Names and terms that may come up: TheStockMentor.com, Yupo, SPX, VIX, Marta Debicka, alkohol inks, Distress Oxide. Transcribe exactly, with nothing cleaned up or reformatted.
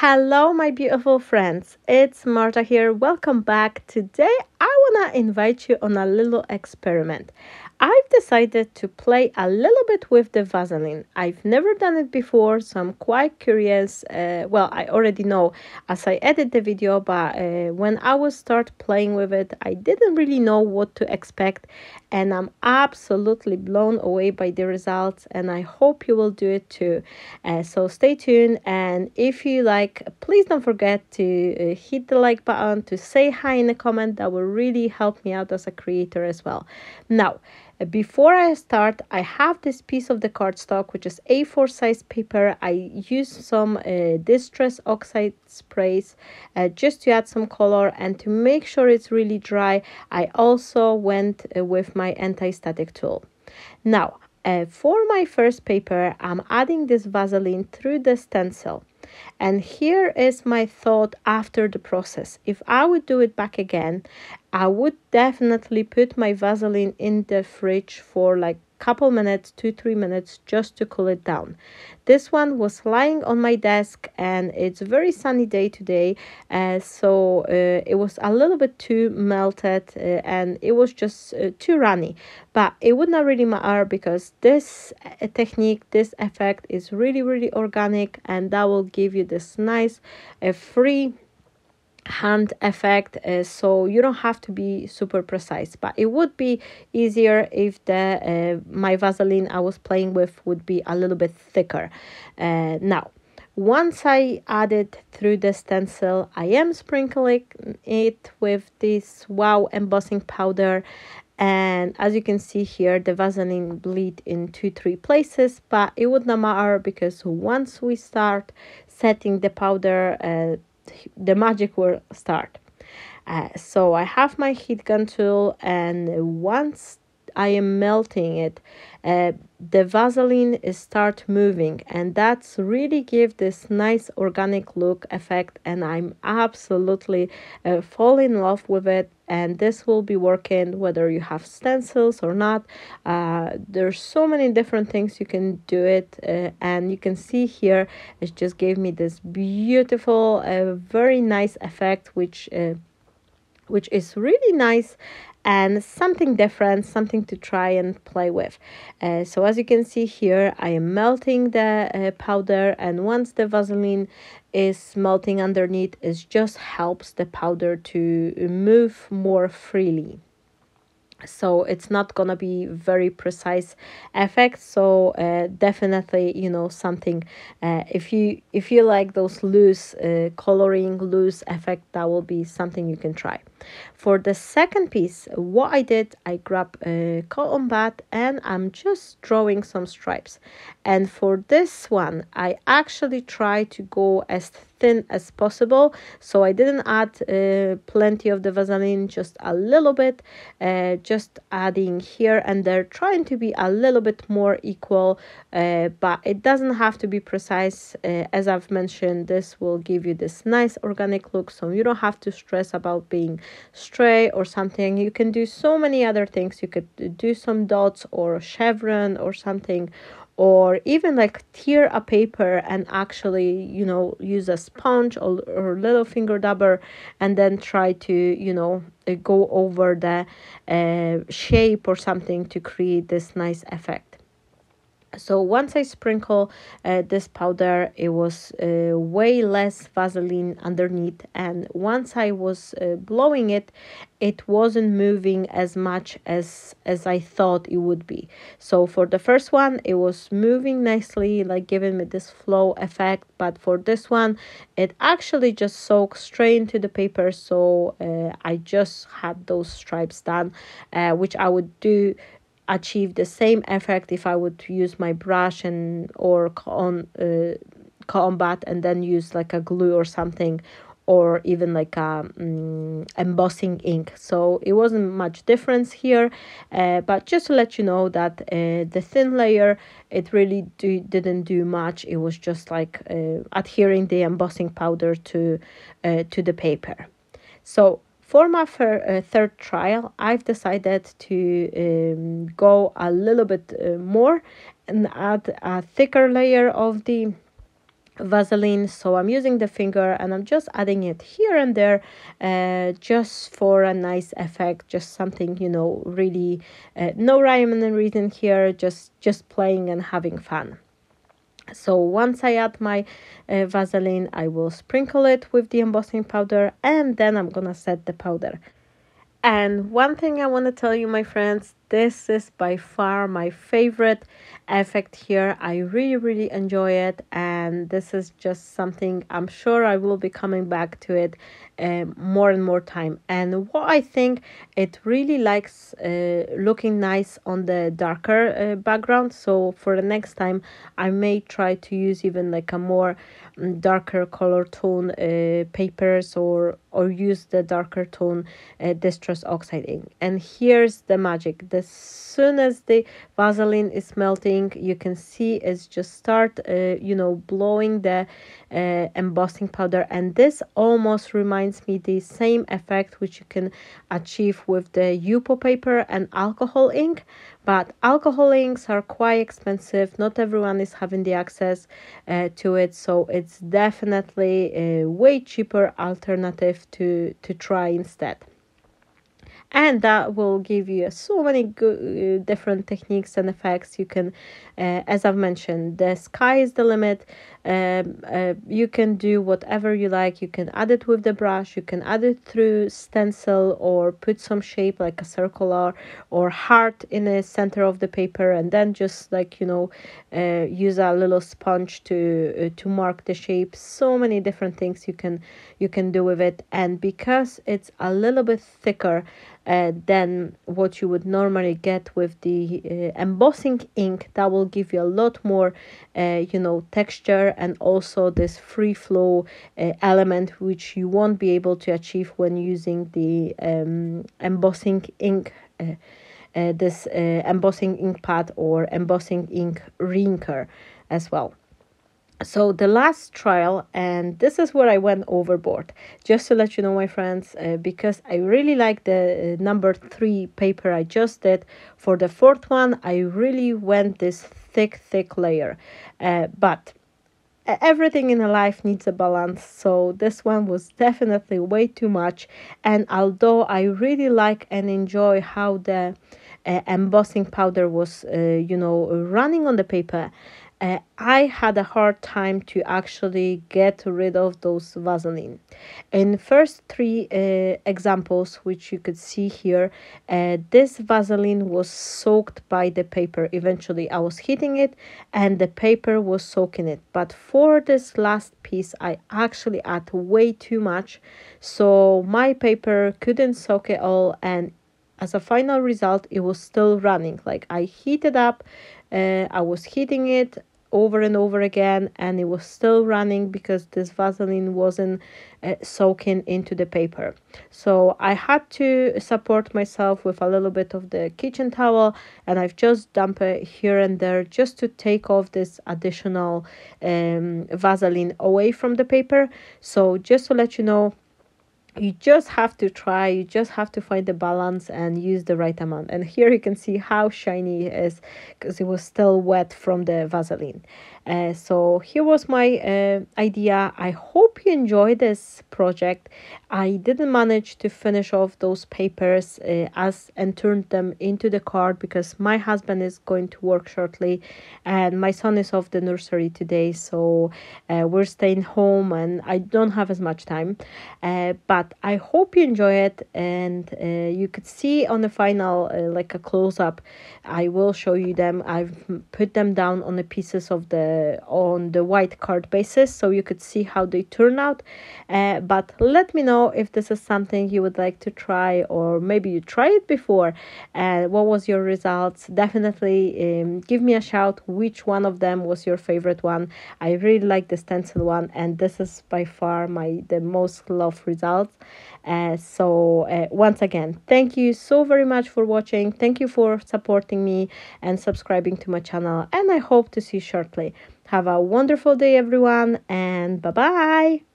Hello my beautiful friends, it's Marta here. Welcome back. Today I want to invite you on a little experiment. I've decided to play a little bit with the Vaseline. I've never done it before, so I'm quite curious. Uh, well, I already know as I edit the video, but uh, when I was start playing with it, I didn't really know what to expect, and I'm absolutely blown away by the results, and I hope you will do it too. Uh, so stay tuned, and if you like, please don't forget to hit the like button, to say hi in the comment. That will really help me out as a creator as well. Now, before I start, I have this piece of the cardstock, which is A four size paper. I use some uh, Distress Oxide sprays uh, just to add some color and to make sure it's really dry. I also went uh, with my anti-static tool. Now, uh, for my first paper, I'm adding this Vaseline through the stencil. And here is my thought after the process. If I would do it back again, I would definitely put my Vaseline in the fridge for like a couple minutes, two, three minutes, just to cool it down. This one was lying on my desk and it's a very sunny day today. Uh, so uh, it was a little bit too melted uh, and it was just uh, too runny. But it would not really matter because this uh, technique, this effect is really, really organic, and that will give you this nice uh, free hand effect, uh, so you don't have to be super precise. But it would be easier if the uh, my Vaseline I was playing with would be a little bit thicker. Uh, now, once I add it through the stencil, I am sprinkling it with this wow embossing powder, and as you can see here, the Vaseline bleed in two three places, but it would not matter because once we start setting the powder, uh, the magic will start. Uh, so I have my heat gun tool, and once I am melting it, uh, the Vaseline is start moving, and that's really give this nice organic look effect, and I'm absolutely uh, fall in love with it. And this will be working whether you have stencils or not. Uh, there's so many different things you can do it, uh, and you can see here it just gave me this beautiful, uh, very nice effect, which uh, which is really nice and something different, something to try and play with. Uh, so as you can see here, I am melting the uh, powder, and once the Vaseline is melting underneath, it just helps the powder to move more freely. So it's not gonna be very precise effect, so uh, definitely, you know, something uh, if you if you like those loose uh, coloring, loose effect, that will be something you can try. For the second piece, what I did, I grabbed a cotton bud and I'm just drawing some stripes. And for this one, I actually try to go as thin as possible, so I didn't add uh, plenty of the Vaseline, just a little bit, uh, just adding here and there, trying to be a little bit more equal, uh, but it doesn't have to be precise. Uh, as I've mentioned, this will give you this nice organic look, so you don't have to stress about being stray or something. You can do so many other things. You could do some dots or chevron or something, or even like tear a paper and actually, you know, use a sponge or, or little finger dabber and then try to, you know, go over the uh, shape or something to create this nice effect. So once I sprinkle uh, this powder, it was uh, way less Vaseline underneath, and once I was uh, blowing it, it wasn't moving as much as as I thought it would be. So for the first one, it was moving nicely, like giving me this flow effect, but for this one, it actually just soaked straight into the paper, so uh, I just had those stripes done, uh, which I would do achieve the same effect if I would use my brush and or cotton, uh, cotton bud and then use like a glue or something, or even like a um, embossing ink. So it wasn't much difference here, uh, but just to let you know that uh, the thin layer, it really do, didn't do much. It was just like uh, adhering the embossing powder to uh, to the paper. So for my uh, third trial, I've decided to um, go a little bit uh, more and add a thicker layer of the Vaseline, so I'm using the finger and I'm just adding it here and there, uh, just for a nice effect, just something, you know, really uh, no rhyme and reason here, just just playing and having fun. So once I add my uh, Vaseline, I will sprinkle it with the embossing powder, and then I'm gonna set the powder. And one thing I want to tell you, my friends, this is by far my favorite effect here. I really, really enjoy it. And this is just something I'm sure I will be coming back to it um, more and more time. And what I think, it really likes uh, looking nice on the darker uh, background. So for the next time, I may try to use even like a more darker color tone uh, papers, or or use the darker tone uh, Distress Oxide ink. And here's the magic. As soon as the Vaseline is melting, you can see it's just start, uh, you know, blowing the uh, embossing powder. And this almost reminds me the same effect which you can achieve with the Yupo paper and alcohol ink. But alcohol inks are quite expensive. Not everyone is having the access uh, to it. So it's definitely a way cheaper alternative to, to try instead. And that will give you so many good, different techniques and effects. You can, uh, as I've mentioned, the sky is the limit. Um, uh, you can do whatever you like. You can add it with the brush. You can add it through stencil, or put some shape like a circle or, or heart in the center of the paper, and then just like, you know, uh, use a little sponge to uh, to mark the shape. So many different things you can you can do with it. And because it's a little bit thicker Uh, than what you would normally get with the uh, embossing ink, that will give you a lot more uh, you know, texture, and also this free flow uh, element which you won't be able to achieve when using the um, embossing ink uh, uh, this uh, embossing ink pad or embossing ink rinker as well. So the last trial, and this is where I went overboard, just to let you know, my friends, uh, because I really like the uh, number three paper I just did. For the fourth one, I really went this thick, thick layer, uh, but everything in life needs a balance, so this one was definitely way too much. And although I really like and enjoy how the uh, embossing powder was, uh, you know, running on the paper, Uh, I had a hard time to actually get rid of those Vaseline. In the first three uh, examples, which you could see here, uh, this Vaseline was soaked by the paper. Eventually, I was heating it and the paper was soaking it. But for this last piece, I actually add way too much. So my paper couldn't soak it all, and as a final result, it was still running. Like, I heated up, uh, I was heating it over and over again, and it was still running because this Vaseline wasn't uh, soaking into the paper. So I had to support myself with a little bit of the kitchen towel, and I've just dumped it here and there just to take off this additional um, Vaseline away from the paper. So just to let you know, you just have to try, you just have to find the balance and use the right amount. And here you can see how shiny it is because it was still wet from the Vaseline. Uh, so here was my uh, idea. I hope you enjoy this project. I didn't manage to finish off those papers uh, as and turn them into the card because my husband is going to work shortly and my son is off the nursery today, so uh, we're staying home and I don't have as much time. Uh, but I hope you enjoy it, and uh, you could see on the final uh, like a close-up, I will show you them. I've put them down on the pieces of the on the white card basis so you could see how they turn out, uh, but let me know if this is something you would like to try, or maybe you tried it before and uh, what was your results. Definitely um, give me a shout which one of them was your favorite one. I really like the stencil one, and this is by far my the most loved results. Uh, so uh, once again, thank you so very much for watching, thank you for supporting me and subscribing to my channel, and I hope to see you shortly. Have a wonderful day, everyone, and bye-bye.